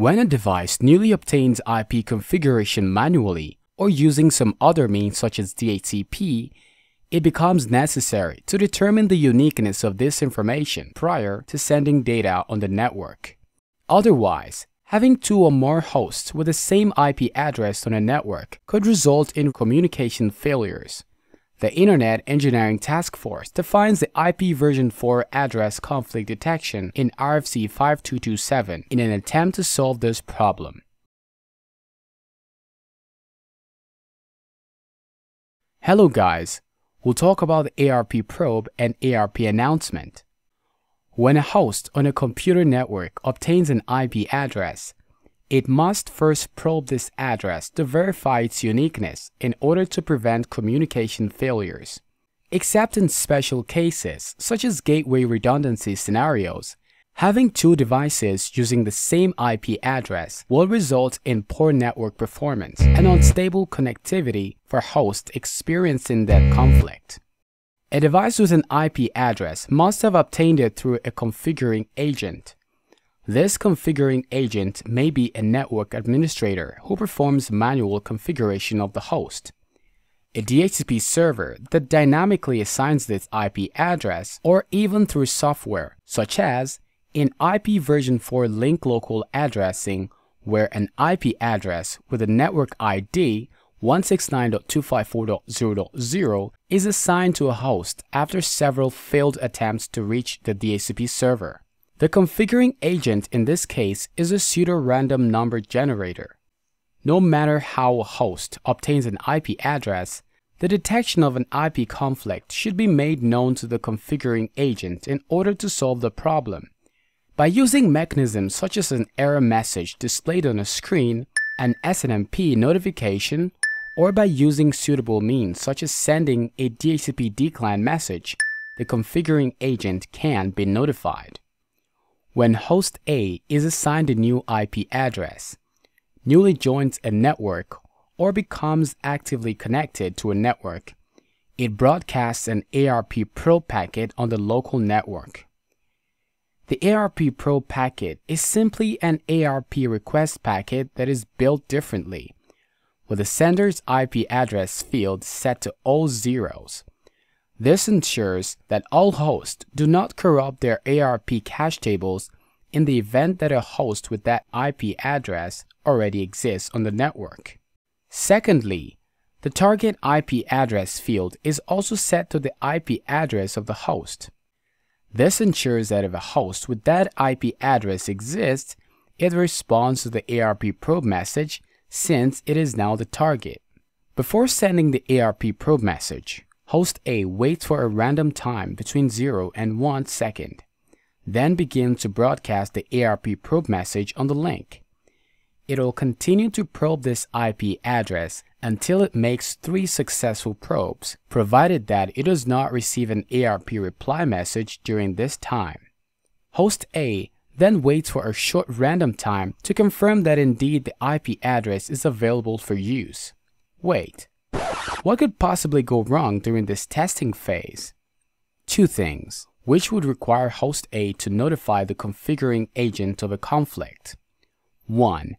When a device newly obtains IP configuration manually or using some other means such as DHCP, it becomes necessary to determine the uniqueness of this information prior to sending data on the network. Otherwise, having two or more hosts with the same IP address on a network could result in communication failures. The Internet Engineering Task Force defines the IPv4 address conflict detection in RFC 5227 in an attempt to solve this problem. Hello guys, we'll talk about the ARP probe and ARP announcement. When a host on a computer network obtains an IP address, it must first probe this address to verify its uniqueness in order to prevent communication failures. Except in special cases, such as gateway redundancy scenarios, having two devices using the same IP address will result in poor network performance and unstable connectivity for hosts experiencing that conflict. A device with an IP address must have obtained it through a configuring agent. This configuring agent may be a network administrator who performs manual configuration of the host, a DHCP server that dynamically assigns this IP address, or even through software, such as in IPv4 link local addressing, where an IP address with a network ID 169.254.0.0 is assigned to a host after several failed attempts to reach the DHCP server. The configuring agent in this case is a pseudo-random number generator. No matter how a host obtains an IP address, the detection of an IP conflict should be made known to the configuring agent in order to solve the problem. By using mechanisms such as an error message displayed on a screen, an SNMP notification, or by using suitable means such as sending a DHCP decline message, the configuring agent can be notified. When host A is assigned a new IP address, newly joins a network, or becomes actively connected to a network, it broadcasts an ARP probe packet on the local network. The ARP probe packet is simply an ARP request packet that is built differently, with the sender's IP address field set to all zeros. This ensures that all hosts do not corrupt their ARP cache tables in the event that a host with that IP address already exists on the network. Secondly, the target IP address field is also set to the IP address of the host. This ensures that if a host with that IP address exists, it responds to the ARP probe message since it is now the target. Before sending the ARP probe message, host A waits for a random time between 0 and 1 second, then begins to broadcast the ARP probe message on the link. It will continue to probe this IP address until it makes 3 successful probes, provided that it does not receive an ARP reply message during this time. Host A then waits for a short random time to confirm that indeed the IP address is available for use. Wait. What could possibly go wrong during this testing phase? Two things, which would require host A to notify the configuring agent of a conflict. 1.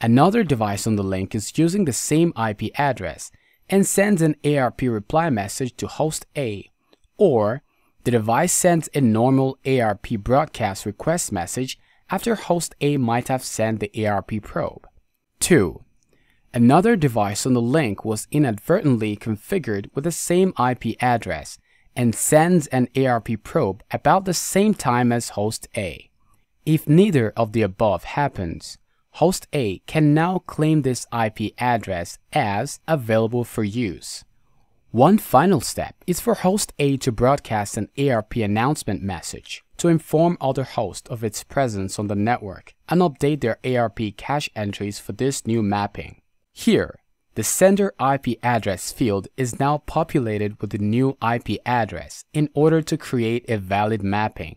Another device on the link is using the same IP address and sends an ARP reply message to host A, or the device sends a normal ARP broadcast request message after host A might have sent the ARP probe. 2. Another device on the link was inadvertently configured with the same IP address and sends an ARP probe about the same time as host A. If neither of the above happens, host A can now claim this IP address as available for use. One final step is for host A to broadcast an ARP announcement message to inform other hosts of its presence on the network and update their ARP cache entries for this new mapping. Here, the sender IP address field is now populated with the new IP address in order to create a valid mapping.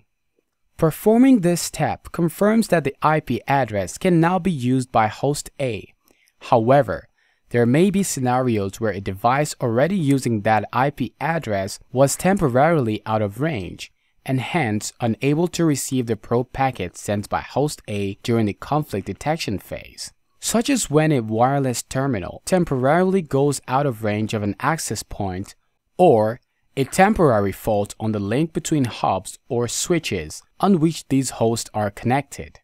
Performing this step confirms that the IP address can now be used by host A. However, there may be scenarios where a device already using that IP address was temporarily out of range and hence unable to receive the probe packet sent by host A during the conflict detection phase, such as when a wireless terminal temporarily goes out of range of an access point or a temporary fault on the link between hubs or switches on which these hosts are connected.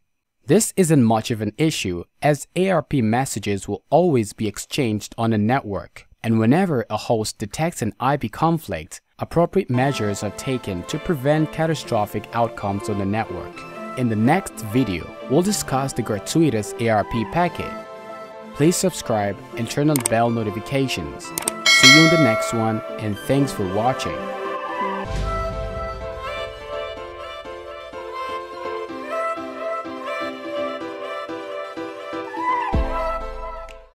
This isn't much of an issue as ARP messages will always be exchanged on the network, and whenever a host detects an IP conflict, appropriate measures are taken to prevent catastrophic outcomes on the network. In the next video, we'll discuss the gratuitous ARP packet. Please subscribe and turn on bell notifications. See you in the next one, and thanks for watching.